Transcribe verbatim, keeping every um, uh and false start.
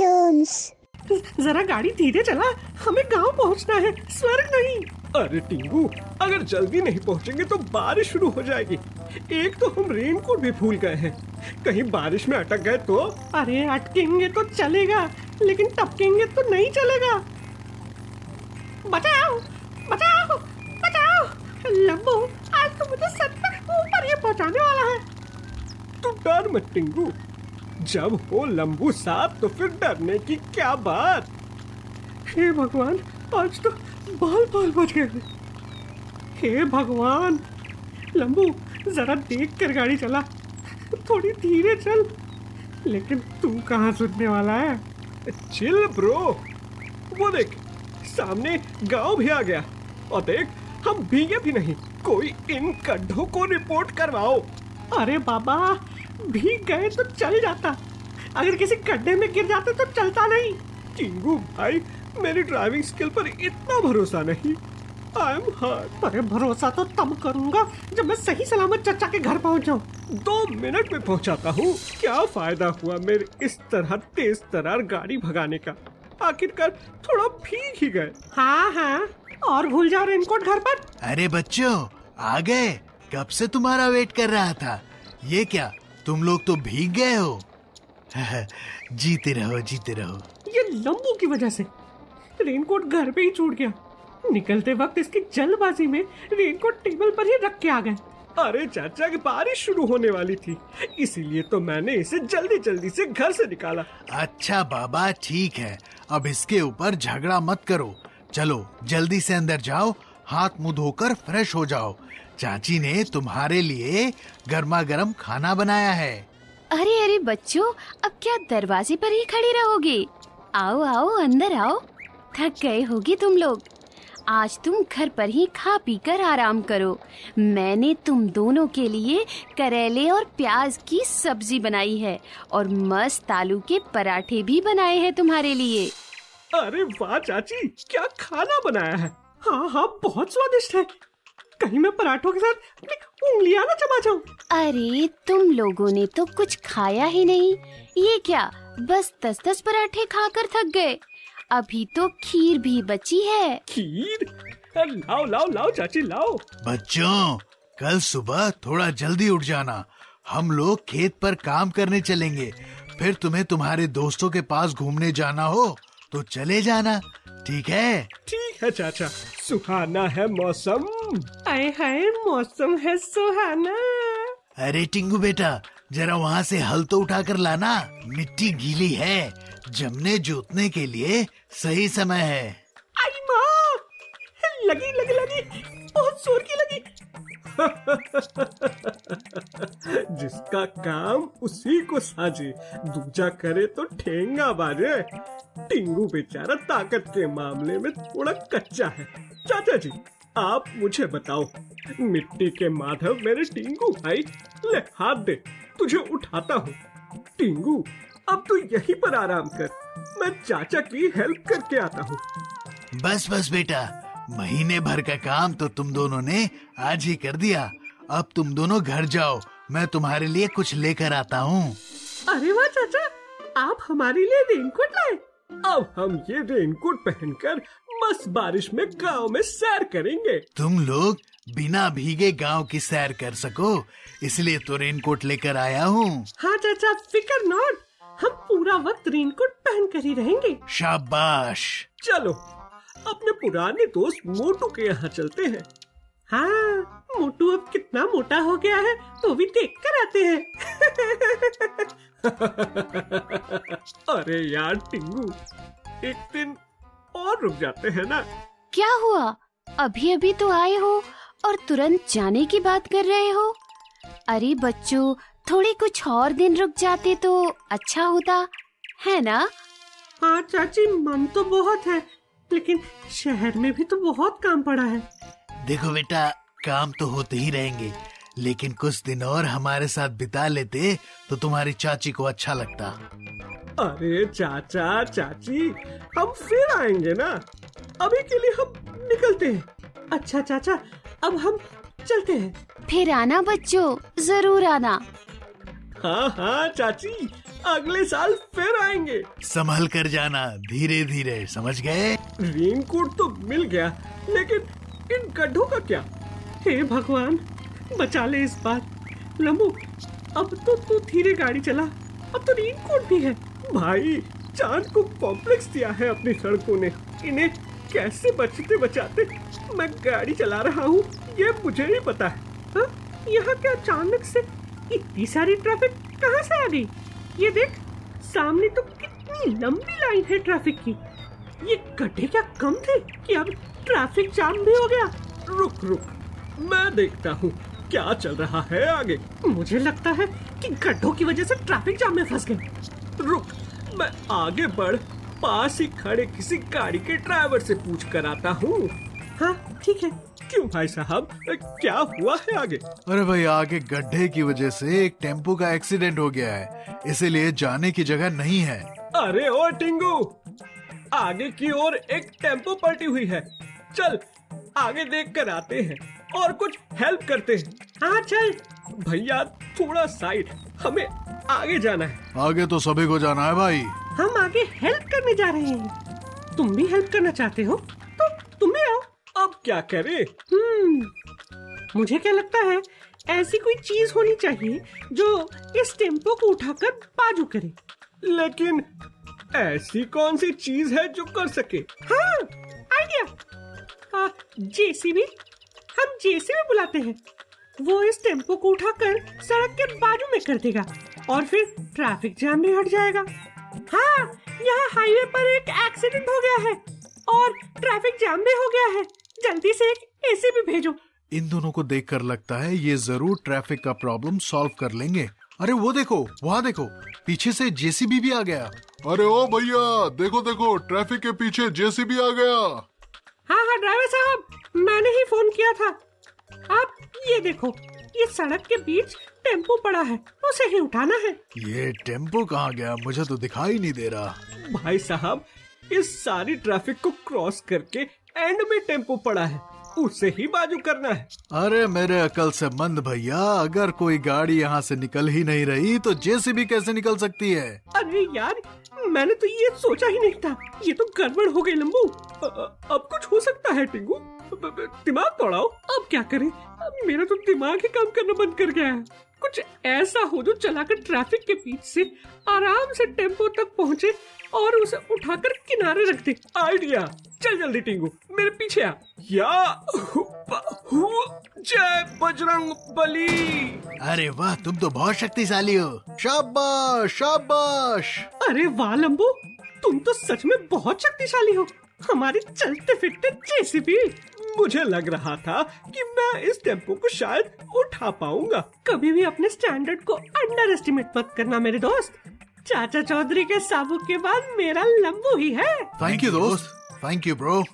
Cartoons. जरा गाड़ी धीरे चला, हमें गांव पहुंचना है, स्वर्ग नहीं। अरे टिंगू, अगर जल्दी नहीं पहुंचेंगे तो बारिश शुरू हो जाएगी। एक तो हम रेनकोट भी भूल गए हैं, कहीं बारिश में अटक गए तो। अरे अटकेंगे तो चलेगा, लेकिन टपकेंगे तो नहीं चलेगा। बचाओ, बचाओ, बचाओ! लम्बू, आज तो मुझे सच में ऊपर ही पहुंचाने वाला है। तू डर मत टिंगू, जब हो लम्बू साहब तो फिर डरने की क्या बात। हे भगवान, आज तो बाल बाल बच गए। हे भगवान! लम्बू, जरा देख कर गाड़ी चला, थोड़ी धीरे चल। लेकिन तू कहाँ सुनने वाला है। चिल ब्रो, वो देख सामने गांव भी आ गया। और देख, हम भीगे भी नहीं। कोई इन गड्ढों को रिपोर्ट करवाओ। अरे बाबा, भीग गए तो चल जाता, अगर किसी गड्ढे में गिर जाते तो चलता नहीं। टिंगू भाई, मेरी ड्राइविंग स्किल पर इतना भरोसा नहीं। I am hard. अरे भरोसा तो तब करूंगा जब मैं सही सलामत चचा के घर पहुंच जाऊं। दो मिनट में पहुंचाता हूँ। क्या फायदा हुआ मेरे इस तरह तेज तरार गाड़ी भगाने का, आखिरकार थोड़ा भीग ही गए। हाँ हाँ, और भूल जाओ रेनकोट घर पर। अरे बच्चों, आ गए, कब से तुम्हारा वेट कर रहा था। ये क्या, तुम लोग तो भीग गए हो। जीते रहो, जीते रहो। ये लम्बू की वजह से रेनकोट घर पे ही छूट गया। निकलते वक्त इसकी जल्दबाजी में रेनकोट टेबल पर ही रख के आ गए। अरे चाचा, की बारिश शुरू होने वाली थी, इसीलिए तो मैंने इसे जल्दी जल्दी से घर से निकाला। अच्छा बाबा, ठीक है, अब इसके ऊपर झगड़ा मत करो। चलो जल्दी से अंदर जाओ, हाथ मुंह धोकर फ्रेश हो जाओ। चाची ने तुम्हारे लिए गर्मा गर्म खाना बनाया है। अरे अरे बच्चों, अब क्या दरवाजे पर ही खड़ी रहोगे। आओ आओ, अंदर आओ। थक गए होगे तुम लोग। आज तुम घर पर ही खा पी कर आराम करो। मैंने तुम दोनों के लिए करेले और प्याज की सब्जी बनाई है और मस्त आलू के पराठे भी बनाए हैं तुम्हारे लिए। अरे वाह चाची, क्या खाना बनाया है। हाँ हाँ, बहुत स्वादिष्ट है। कहीं मैं पराठों के साथ उंगलियां ना चबा जाऊं। अरे तुम लोगों ने तो कुछ खाया ही नहीं। ये क्या, बस दस दस पराठे खाकर थक गए। अभी तो खीर भी बची है। खीर? लाओ लाओ लाओ चाची, लाओ। बच्चों, कल सुबह थोड़ा जल्दी उठ जाना, हम लोग खेत पर काम करने चलेंगे। फिर तुम्हें तुम्हारे दोस्तों के पास घूमने जाना हो तो चले जाना, ठीक है। ठीक है चाचा, सुहाना है मौसम। आए हाय, मौसम है सुहाना। अरे टिंगू बेटा, जरा वहाँ से हल तो उठा कर लाना, मिट्टी गीली है, जमने जोतने के लिए सही समय है। आई माँ, लगी लगी लगी, बहुत जोर की लगी। जिसका काम उसी को साजे, दूजा करे तो ठेंगा बाजे। टिंगू बेचारा ताकत के मामले में थोड़ा कच्चा है। चाचा जी, आप मुझे बताओ, मिट्टी के माधव मेरे टिंगू भाई, ले हाथ दे, तुझे उठाता हूँ। टिंगू, अब तो यहीं पर आराम कर, मैं चाचा की हेल्प करके आता हूँ। बस बस बेटा, महीने भर का काम तो तुम दोनों ने आज ही कर दिया। अब तुम दोनों घर जाओ, मैं तुम्हारे लिए कुछ लेकर आता हूँ। अरे वाह चाचा, आप हमारे लिए रेनकोट लाए। अब हम ये रेनकोट पहनकर बस बारिश में गांव में सैर करेंगे। तुम लोग बिना भीगे गांव की सैर कर सको, इसलिए तो रेनकोट लेकर आया हूँ। हाँ चाचा, फिकर नॉट, हम पूरा वक्त रेनकोट पहन कर ही रहेंगे। शाबाश। चलो अपने पुराने दोस्त मोटू के यहाँ चलते हैं। हाँ, मोटू अब कितना मोटा हो गया है तो भी देख कर आते हैं। अरे यार टिंगू, एक दिन और रुक जाते हैं ना। क्या हुआ, अभी अभी तो आए हो और तुरंत जाने की बात कर रहे हो। अरे बच्चों, थोड़े कुछ और दिन रुक जाते तो अच्छा होता है ना। हाँ चाची, मन तो बहुत है, लेकिन शहर में भी तो बहुत काम पड़ा है। देखो बेटा, काम तो होते ही रहेंगे, लेकिन कुछ दिन और हमारे साथ बिता लेते तो तुम्हारी चाची को अच्छा लगता। अरे चाचा चाची, हम फिर आएंगे ना, अभी के लिए हम निकलते हैं। अच्छा चाचा, अब हम चलते हैं। फिर आना बच्चों, जरूर आना। हाँ हाँ चाची, अगले साल फिर आएंगे। संभल कर जाना, धीरे धीरे, समझ गए? रेनकोट तो मिल गया, लेकिन इन गड्ढों का क्या? हे भगवान, बचा ले इस बात। लम्बू, अब तो तू धीरे गाड़ी चला, अब तो रेनकोट भी है। भाई, चांद को कॉम्प्लेक्स दिया है अपनी सड़कों ने। इन्हें कैसे बचते बचाते मैं गाड़ी चला रहा हूँ, ये मुझे नहीं पता है। यहाँ क्या अचानक से इतनी सारी ट्रैफिक कहाँ से आ गई? ये देख, सामने तो कितनी लंबी लाइन है ट्रैफिक की। ये गड्ढे क्या कम थे कि अब ट्रैफिक जाम भी हो गया? रुक रुक, मैं देखता हूँ क्या चल रहा है आगे। मुझे लगता है कि गड्ढों की वजह से ट्रैफिक जाम में फंस गए। रुक, मैं आगे बढ़ पास ही खड़े किसी गाड़ी के ड्राइवर से पूछ कर आता हूँ। हाँ ठीक है। क्यों भाई साहब, क्या हुआ है आगे? अरे भाई, आगे गड्ढे की वजह से एक टेम्पो का एक्सीडेंट हो गया है, इसीलिए जाने की जगह नहीं है। अरे ओ टिंगू, आगे की ओर एक टेम्पो पलटी हुई है, चल आगे देख कर आते हैं और कुछ हेल्प करते हैं। हाँ चल भैया, थोड़ा साइड, हमें आगे जाना है। आगे तो सभी को जाना है भाई। हम आगे हेल्प करने जा रहे हैं, तुम भी हेल्प करना चाहते हो तो तुम्हें आओ। अब क्या करें? हम्म, मुझे क्या लगता है ऐसी कोई चीज होनी चाहिए जो इस टेम्पो को उठाकर बाजू करे। लेकिन ऐसी कौन सी चीज है जो कर सके? हाँ आइडिया, जेसीबी। हम जेसीबी बुलाते हैं, वो इस टेम्पो को उठाकर सड़क के बाजू में कर देगा और फिर ट्रैफिक जाम भी हट जाएगा। हाँ, यहाँ हाईवे पर एक एक्सीडेंट हो गया है और ट्रैफिक जाम भी हो गया है, जल्दी से एक एसीबी भेजो। इन दोनों को देखकर लगता है ये जरूर ट्रैफिक का प्रॉब्लम सॉल्व कर लेंगे। अरे वो देखो, वहाँ देखो, पीछे से जेसीबी भी आ गया। अरे ओ भैया, देखो देखो, ट्रैफिक के पीछे जेसीबी आ गया। हाँ हाँ ड्राइवर साहब, मैंने ही फोन किया था। आप ये देखो, ये सड़क के बीच टेम्पो पड़ा है, उसे ही उठाना है। ये टेम्पो कहाँ गया? मुझे तो दिखाई नहीं दे रहा। भाई साहब, इस सारी ट्रैफिक को क्रॉस करके एंड में टेम्पो पड़ा है, उसे ही बाजू करना है। अरे मेरे अकल से मंद भैया, अगर कोई गाड़ी यहाँ से निकल ही नहीं रही तो जेसीबी कैसे निकल सकती है? अरे यार, मैंने तो ये सोचा ही नहीं था, ये तो गड़बड़ हो गई लम्बू। अब कुछ हो सकता है टिंगू, दिमाग दौड़ाओ। अब क्या करें, मेरा तो दिमाग ही काम करना बंद कर गया है। कुछ ऐसा हो जो चलाकर ट्रैफिक के बीच से आराम से टेम्पो तक पहुँचे और उसे उठाकर किनारे रख दे। आइडिया, चल जल्दी टिंगू, मेरे पीछे आ। या जय बजरंग बली। अरे वाह, तुम तो बहुत शक्तिशाली हो, शाबाश शाबाश। अरे वाह लम्बू, तुम तो सच में बहुत शक्तिशाली हो, हमारी चलते फिरते जेसीबी। मुझे लग रहा था कि मैं इस टेम्पो को शायद उठा पाऊंगा। कभी भी अपने स्टैंडर्ड को अंडर एस्टिमेट मत करना मेरे दोस्त। चाचा चौधरी के साबुक के बाद मेरा लम्बू ही है। थैंक यू दोस्त, थैंक यू ब्रो।